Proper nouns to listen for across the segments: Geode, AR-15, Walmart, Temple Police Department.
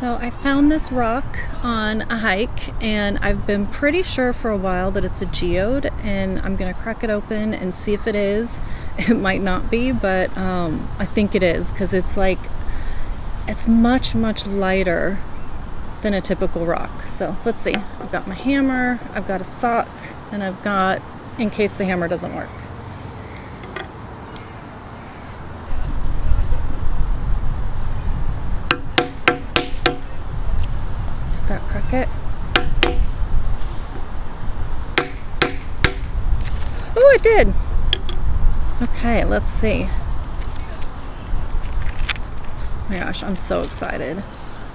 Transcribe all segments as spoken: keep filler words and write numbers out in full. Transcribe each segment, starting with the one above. So I found this rock on a hike, and I've been pretty sure for a while that it's a geode, and I'm gonna crack it open and see if it is. It might not be, but um, I think it is, because it's like, it's much, much lighter than a typical rock. So let's see. I've got my hammer, I've got a sock, and I've got, in case the hammer doesn't work. That cricket. Oh, it did. Okay, let's see. Oh my gosh, I'm so excited.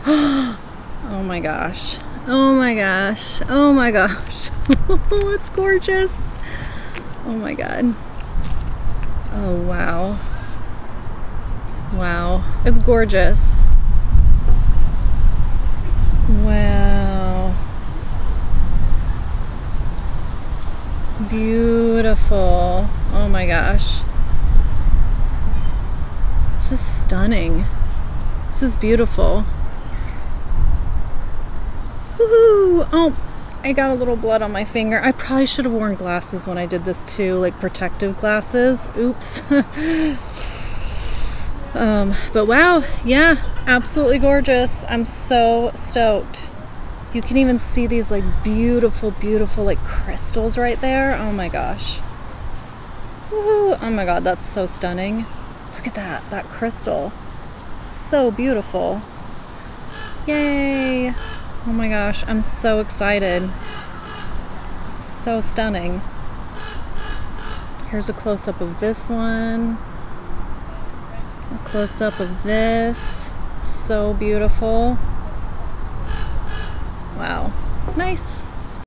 Oh my gosh. Oh my gosh. Oh my gosh. It's gorgeous. Oh my God. Oh wow. Wow. It's gorgeous. Wow. Beautiful. Oh my gosh. This is stunning. This is beautiful. Woohoo! Oh, I got a little blood on my finger. I probably should have worn glasses when I did this too, like protective glasses. Oops. Um, but wow, yeah, absolutely gorgeous. I'm so stoked. You can even see these like beautiful, beautiful like crystals right there. Oh my gosh. Woohoo! Oh my God, that's so stunning. Look at that, that crystal. So beautiful. Yay! Oh my gosh, I'm so excited. So stunning. Here's a close-up of this one. A close-up of this. So beautiful. Wow. Nice.